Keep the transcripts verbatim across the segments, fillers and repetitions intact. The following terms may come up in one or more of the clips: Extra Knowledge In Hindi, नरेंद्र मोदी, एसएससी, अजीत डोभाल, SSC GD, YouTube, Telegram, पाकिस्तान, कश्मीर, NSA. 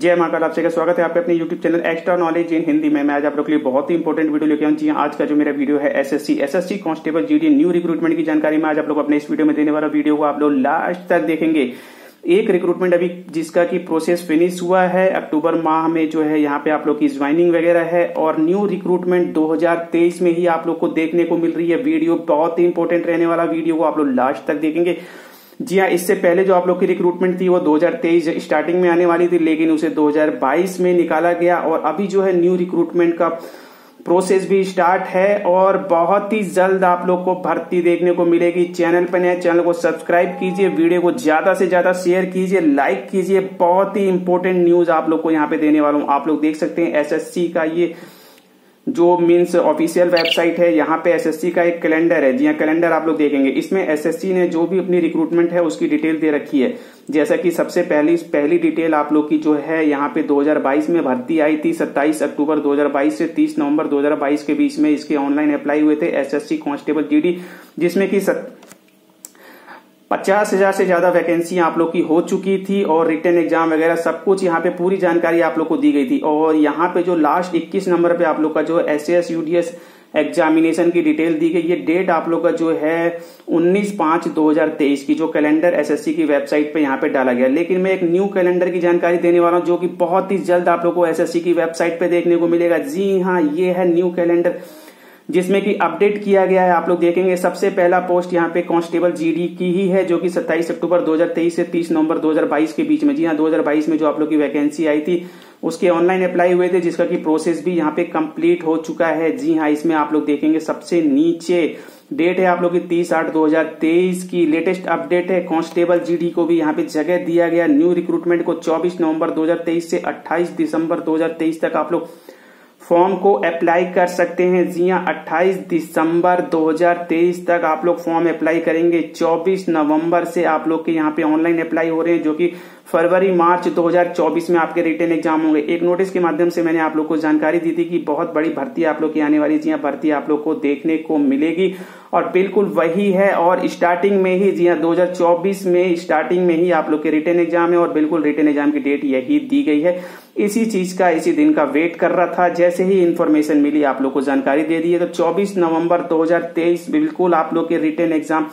जय महाकाल, आप सभी का स्वागत है आपके अपने YouTube channel extra knowledge in Hindi में। मैं आज आप लोग के लिए बहुत ही इंपॉर्टेंट वीडियो लेके आऊं। जी आज का जो मेरा वीडियो है एसएससी एसएससी constable GD new recruitment की जानकारी मैं आज आप लोग अपने इस वीडियो में देने वाला। वीडियो को आप लोग लास्ट तक देखेंगे। एक रिक्रूटमेंट अभी जिसका की प्रोसेस फिनिश हुआ है, अक्टूबर माह में जो है यहाँ पे आप लोग की ज्वाइनिंग वगैरह है, और न्यू रिक्रूटमेंट दो हजार तेईस में ही आप लोग को देखने को मिल रही है। वीडियो बहुत ही इंपॉर्टेंट रहने वाला, वीडियो को आप लोग लास्ट तक देखेंगे। जी हाँ, इससे पहले जो आप लोग की रिक्रूटमेंट थी वो दो हजार तेईस स्टार्टिंग में आने वाली थी, लेकिन उसे दो हजार बाईस में निकाला गया, और अभी जो है न्यू रिक्रूटमेंट का प्रोसेस भी स्टार्ट है और बहुत ही जल्द आप लोग को भर्ती देखने को मिलेगी। चैनल पर नया, चैनल को सब्सक्राइब कीजिए, वीडियो को ज्यादा से ज्यादा शेयर कीजिए, लाइक कीजिए। बहुत ही इंपॉर्टेंट न्यूज आप लोग को यहाँ पे देने वाला हूँ। आप लोग देख सकते हैं एसएससी का ये जो मीन्स ऑफिशियल वेबसाइट है, यहाँ पे एसएससी का एक कैलेंडर है। जी हाँ, कैलेंडर आप लोग देखेंगे। इसमें एसएससी ने जो भी अपनी रिक्रूटमेंट है उसकी डिटेल दे रखी है। जैसा कि सबसे पहली पहली डिटेल आप लोग की जो है यहाँ पे दो हजार बाईस में भर्ती आई थी। सत्ताईस अक्टूबर दो हजार बाईस से तीस नवंबर दो हजार बाईस के बीच में इसके ऑनलाइन अप्लाई हुए थे एसएससी कांस्टेबल जीडी, जिसमें कि पचास हजार से ज्यादा वैकेंसी आप लोग की हो चुकी थी, और रिटन एग्जाम वगैरह सब कुछ यहाँ पे पूरी जानकारी आप लोग को दी गई थी। और यहाँ पे जो लास्ट इक्कीस नंबर पे आप लोग का जो एसएस यूडीएस एग्जामिनेशन की डिटेल दी गई, ये डेट आप लोग का जो है उन्नीस पाँच दो हजार तेईस की जो कैलेंडर एसएससी की वेबसाइट पे यहाँ पे डाला गया। लेकिन मैं एक न्यू कैलेंडर की जानकारी देने वाला हूँ जो कि बहुत ही जल्द आप लोग को एसएससी की वेबसाइट पे देखने को मिलेगा। जी हाँ, ये है न्यू कैलेंडर जिसमें कि अपडेट किया गया है। आप लोग देखेंगे सबसे पहला पोस्ट यहाँ पे कांस्टेबल जीडी की ही है, जो कि सत्ताईस अक्टूबर दो हजार तेईस से तीस नवंबर दो हजार बाईस के बीच में। जी हाँ, दो हजार बाईस में जो आप लोग की वैकेंसी आई थी उसके ऑनलाइन अप्लाई हुए थे, जिसका कि प्रोसेस भी यहाँ पे कंप्लीट हो चुका है। जी हाँ, इसमें आप लोग देखेंगे सबसे नीचे डेट है आप लोग की तीस आठ दो हजार तेईस की लेटेस्ट अपडेट है। कांस्टेबल जीडी को भी यहाँ पे जगह दिया गया। न्यू रिक्रूटमेंट को चौबीस नवंबर दो हजार तेईस से अट्ठाईस दिसंबर दो हजार तेईस तक आप लोग फॉर्म को अप्लाई कर सकते हैं। जी हाँ, अट्ठाईस दिसंबर दो हजार तेईस तक आप लोग फॉर्म अप्लाई करेंगे। चौबीस नवंबर से आप लोग के यहाँ पे ऑनलाइन अप्लाई हो रहे हैं, जो कि फरवरी मार्च दो हजार चौबीस में आपके रिटन एग्जाम होंगे। एक नोटिस के माध्यम से मैंने आप लोग को जानकारी दी थी कि बहुत बड़ी भर्ती आप लोग की आने वाली। जी हाँ, भर्ती आप लोग को देखने को मिलेगी और बिल्कुल वही है। और स्टार्टिंग में ही, जी हाँ, दो हजार चौबीस में स्टार्टिंग में ही आप लोग के रिटन एग्जाम है, और बिल्कुल रिटन एग्जाम की डेट यही दी गई है। इसी चीज का, इसी दिन का वेट कर रहा था। जैसे ही इन्फॉर्मेशन मिली आप लोग को जानकारी दे दी है। तो चौबीस नवंबर दो हजार तेईस बिल्कुल आप लोग के रिटन एग्जाम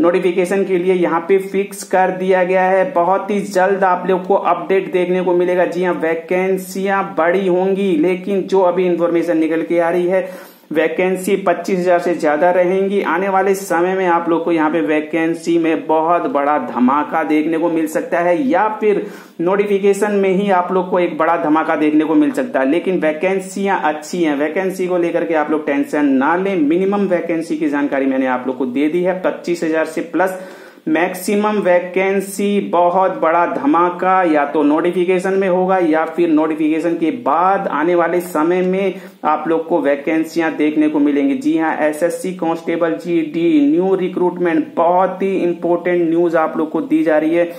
नोटिफिकेशन के लिए यहाँ पे फिक्स कर दिया गया है। बहुत ही जल्द आप लोग को अपडेट देखने को मिलेगा। जी हाँ, वैकेंसियां बड़ी होंगी, लेकिन जो अभी इन्फॉर्मेशन निकल के आ रही है वैकेंसी पच्चीस हजार से ज्यादा रहेंगी। आने वाले समय में आप लोग को यहाँ पे वैकेंसी में बहुत बड़ा धमाका देखने को मिल सकता है, या फिर नोटिफिकेशन में ही आप लोग को एक बड़ा धमाका देखने को मिल सकता है। लेकिन वैकेंसियां अच्छी हैं, वैकेंसी को लेकर के आप लोग टेंशन ना लें। मिनिमम वैकेंसी की जानकारी मैंने आप लोग को दे दी है, पच्चीस हजार से प्लस मैक्सिमम वैकेंसी। बहुत बड़ा धमाका या तो नोटिफिकेशन में होगा, या फिर नोटिफिकेशन के बाद आने वाले समय में आप लोग को वैकेंसियां देखने को मिलेंगी। जी हाँ, एसएससी constable GD new recruitment, बहुत ही इंपॉर्टेंट न्यूज आप लोग को दी जा रही है।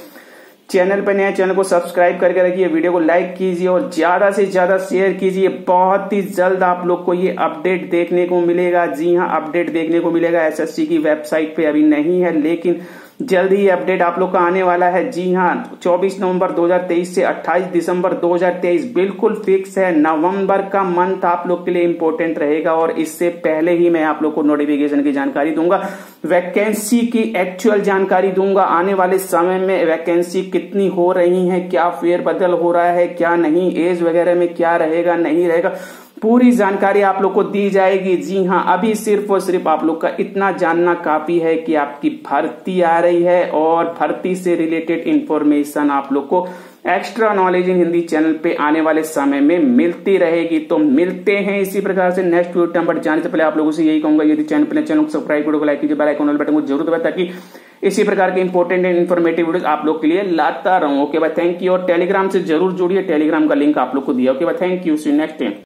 चैनल पर नया, चैनल को सब्सक्राइब करके रखिए, वीडियो को लाइक कीजिए और ज्यादा से ज्यादा शेयर कीजिए। बहुत ही जल्द आप लोग को ये अपडेट देखने को मिलेगा। जी हाँ, अपडेट देखने को मिलेगा। एसएससी की वेबसाइट पे अभी नहीं है, लेकिन जल्द ही अपडेट आप लोग का आने वाला है। जी हाँ, चौबीस नवंबर दो हजार तेईस से अट्ठाईस दिसंबर दो हजार तेईस बिल्कुल फिक्स है। नवंबर का मंथ आप लोग के लिए इम्पोर्टेंट रहेगा, और इससे पहले ही मैं आप लोग को नोटिफिकेशन की जानकारी दूंगा, वैकेंसी की एक्चुअल जानकारी दूंगा। आने वाले समय में वैकेंसी कितनी हो रही है, क्या फेरबदल हो रहा है, क्या नहीं, एज वगैरह में क्या रहेगा, नहीं रहेगा, पूरी जानकारी आप लोग को दी जाएगी। जी हाँ, अभी सिर्फ और सिर्फ आप लोग का इतना जानना काफी है कि आपकी भर्ती आ रही है, और भर्ती से रिलेटेड इंफॉर्मेशन आप लोग को extra knowledge in Hindi channel पे आने वाले समय में मिलती रहेगी। तो मिलते हैं इसी प्रकार से नेक्स्ट वीडियो पर। जाने से पहले आप लोगों से यही कहूंगा, यदि चैनल पर चैनल को सब्सक्राइब करो, लाइक कीजिए, बेल आइकन वाले बटन को जरूर दबाएं, ताकि इसी प्रकार के इंपॉर्टेंट एंड इन्फॉर्मेटिव वीडियो आप लोग के लिए लाता रहूं। ओके भाई, थैंक यू। और टेलीग्राम से जरूर जुड़िए, टेलीग्राम का लिंक आप लोग को दिया। ओके भाई, thank you, see you next time.